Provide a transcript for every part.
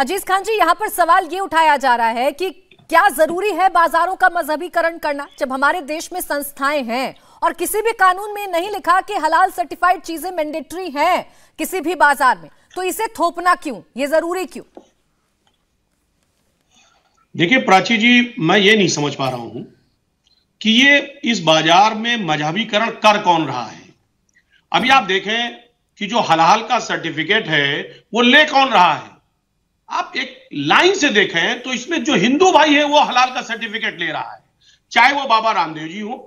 अजीज खान जी, यहाँ पर सवाल ये उठाया जा रहा है कि क्या जरूरी है बाजारों का मजहबीकरण करना जब हमारे देश में संस्थाएं हैं और किसी भी कानून में नहीं लिखा कि हलाल सर्टिफाइड चीजें मैंडेटरी हैं किसी भी बाजार में, तो इसे थोपना क्यों, ये जरूरी क्यों? देखिए प्राची जी, मैं ये नहीं समझ पा रहा हूं कि ये इस बाजार में मजहबीकरण कर कौन रहा है। अभी आप देखें कि जो हलाल का सर्टिफिकेट है वो ले कौन रहा है। आप एक लाइन से देखें तो इसमें जो हिंदू भाई है वो हलाल का सर्टिफिकेट ले रहा है, चाहे वो बाबा रामदेव जी हो,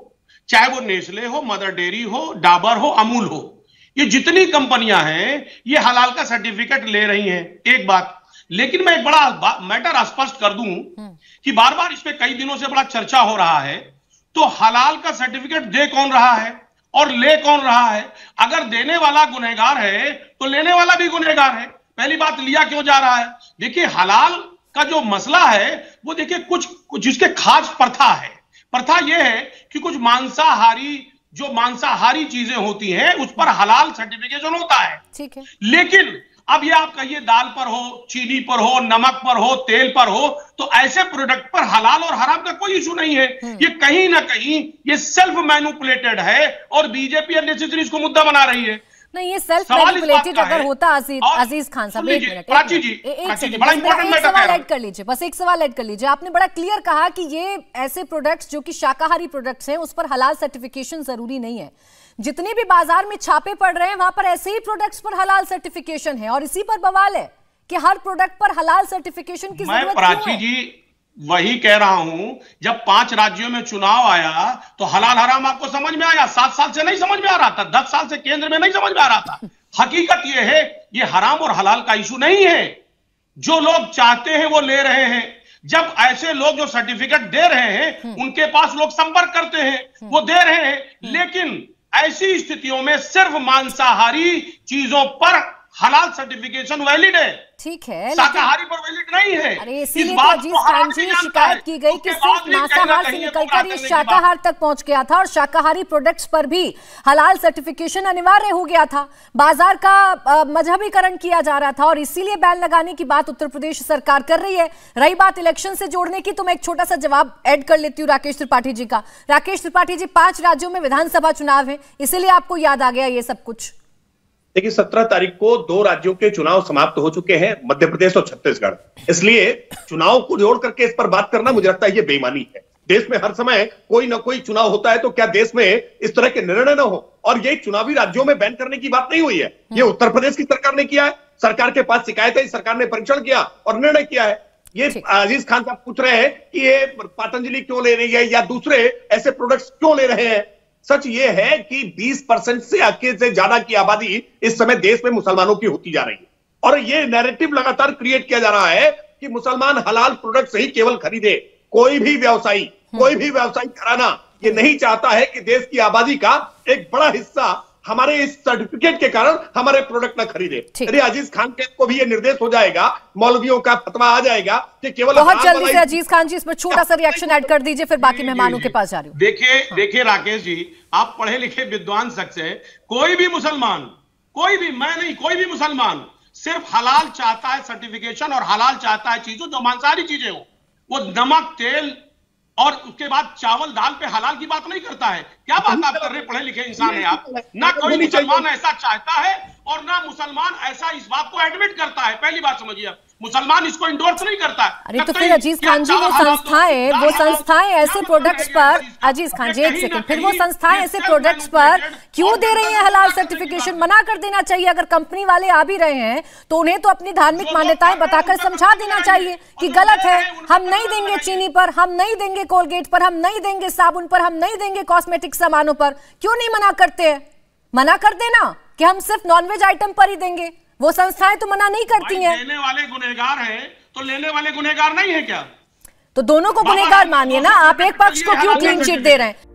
चाहे वो नेस्ले हो, मदर डेरी हो, डाबर हो, अमूल हो। ये जितनी कंपनियां हैं ये हलाल का सर्टिफिकेट ले रही हैं। एक बात, लेकिन मैं एक बड़ा मैटर स्पष्ट कर दूं कि बार बार इस पे कई दिनों से बड़ा चर्चा हो रहा है, तो हलाल का सर्टिफिकेट दे कौन रहा है और ले कौन रहा है? अगर देने वाला गुनहगार है तो लेने वाला भी गुनहगार है। पहली बात, लिया क्यों जा रहा है? देखिए हलाल का जो मसला है वो देखिए कुछ जिसके खास प्रथा है। प्रथा यह है कि कुछ मांसाहारी चीजें होती हैं उस पर हलाल सर्टिफिकेशन होता है, ठीक है। लेकिन अब ये आप कहिए दाल पर हो, चीनी पर हो, नमक पर हो, तेल पर हो, तो ऐसे प्रोडक्ट पर हलाल और हराम का कोई इशू नहीं है। ये कहीं ना कहीं ये सेल्फ मैनिपुलेटेड है और बीजेपी अननेसेसरी इसको मुद्दा बना रही है। नहीं, ये सेल्फ मैनिपुलेटेड अगर होता अजीज खान साहब, प्राची जी एक सवाल ऐड कर लीजिए। आपने बड़ा क्लियर कहा कि ये ऐसे प्रोडक्ट्स जो कि शाकाहारी प्रोडक्ट्स हैं उस पर हलाल सर्टिफिकेशन जरूरी नहीं है। जितने भी बाजार में छापे पड़ रहे हैं वहां पर ऐसे ही प्रोडक्ट्स पर हलाल सर्टिफिकेशन है और इसी पर बवाल है कि हर प्रोडक्ट पर हलाल सर्टिफिकेशन की जरूरत है। प्राची जी वही कह रहा हूं, जब 5 राज्यों में चुनाव आया तो हलाल हराम आपको समझ में आया। 7 साल से नहीं समझ में आ रहा था, 10 साल से केंद्र में नहीं समझ में आ रहा था। हकीकत यह है ये हराम और हलाल का इशू नहीं है। जो लोग चाहते हैं वो ले रहे हैं। जब ऐसे लोग जो सर्टिफिकेट दे रहे हैं उनके पास लोग संपर्क करते हैं, वो दे रहे हैं। लेकिन ऐसी स्थितियों में सिर्फ मांसाहारी चीजों पर हलाल सर्टिफिकेशन वैलिड है, ठीक है, शाकाहारी पर वैलिड नहीं है। अरे इस बात को हराम जी शिकायत की गई कि सिर्फ मांसाहार से निकलकर ये शाकाहार तक पहुंच गया था और शाकाहारी प्रोडक्ट्स पर भी हलाल सर्टिफिकेशन अनिवार्य हो गया था। बाजार का मजहबीकरण किया जा रहा था और इसीलिए बैन लगाने की बात उत्तर प्रदेश सरकार कर रही है। रही बात इलेक्शन से जोड़ने की, तो मैं एक छोटा सा जवाब ऐड कर लेती हूँ राकेश त्रिपाठी जी का। राकेश त्रिपाठी जी, 5 राज्यों में विधानसभा चुनाव है, इसीलिए आपको याद आ गया ये सब कुछ। देखिए 17 तारीख को 2 राज्यों के चुनाव समाप्त हो चुके हैं, मध्य प्रदेश और छत्तीसगढ़। इसलिए चुनाव को जोड़ करके इस पर बात करना मुझे लगता है ये बेईमानी है। देश में हर समय कोई ना कोई चुनाव होता है, तो क्या देश में इस तरह के निर्णय न हो? और ये चुनावी राज्यों में बैन करने की बात नहीं हुई है, ये उत्तर प्रदेश की सरकार ने किया है। सरकार के पास शिकायत है, सरकार ने परीक्षण किया और निर्णय किया है। ये अजीज खान साहब पूछ रहे हैं कि ये पतंजलि क्यों ले रही है या दूसरे ऐसे प्रोडक्ट्स क्यों ले रहे हैं। सच ये है कि 20% से ज्यादा की आबादी इस समय देश में मुसलमानों की होती जा रही है और ये नैरेटिव लगातार क्रिएट किया जा रहा है कि मुसलमान हलाल प्रोडक्ट्स ही केवल खरीदे। कोई भी व्यवसायी कराना ये नहीं चाहता है कि देश की आबादी का एक बड़ा हिस्सा हमारे इस सर्टिफिकेट के कारण हमारे प्रोडक्ट ना खरीदे। अरे अजीज खान के को भी ये निर्देश हो जाएगा, मौलवियों का फतवा आ जाएगा कि केवल। बहुत जल्दी से अजीज खान जी इसमें छोटा सा रिएक्शन ऐड कर दीजिए, फिर बाकी मेहमानों के पास जा रही हूं। देखिए राकेश जी, आप पढ़े लिखे विद्वान शख्स है, कोई भी मुसलमान सिर्फ हलाल चाहता है सर्टिफिकेशन और हलाल चाहता है चीजों जो मांसाहारी चीजें हो। वो नमक, तेल और उसके बाद चावल, दाल पे हलाल की बात नहीं करता है। क्या बात आप कर रहे, पढ़े लिखे इंसान है आप। ना कोई मुसलमान ऐसा चाहता है और ना मुसलमान ऐसा इस बात को एडमिट करता है। पहली बात समझिए आप, मुसलमान इसको इंडोर्स नहीं करता है। अरे तो फिर अजीज खान जी, वो संस्थाएं ऐसे प्रोडक्ट्स पर, अजीज खान जी एक सेकंड, फिर वो संस्थाएं ऐसे प्रोडक्ट्स पर क्यों दे रही है हलाल सर्टिफिकेशन? मना कर देना चाहिए। अगर कंपनी वाले आ भी रहे हैं तो उन्हें तो अपनी धार्मिक मान्यताएं बताकर समझा देना चाहिए कि गलत है, हम नहीं देंगे चीनी पर, हम नहीं देंगे कोलगेट पर, हम नहीं देंगे साबुन पर, हम नहीं देंगे कॉस्मेटिक सामानों पर। क्यों नहीं मना करते हैं? मना कर देना कि हम सिर्फ नॉनवेज आइटम पर ही देंगे। वो संस्थाएं तो मना नहीं करती हैं। लेने वाले गुनहगार हैं तो लेने वाले गुनहगार नहीं है क्या? तो दोनों को गुनहगार मानिए ना। आप एक पक्ष को क्यों क्लीन चिट दे रहे हैं?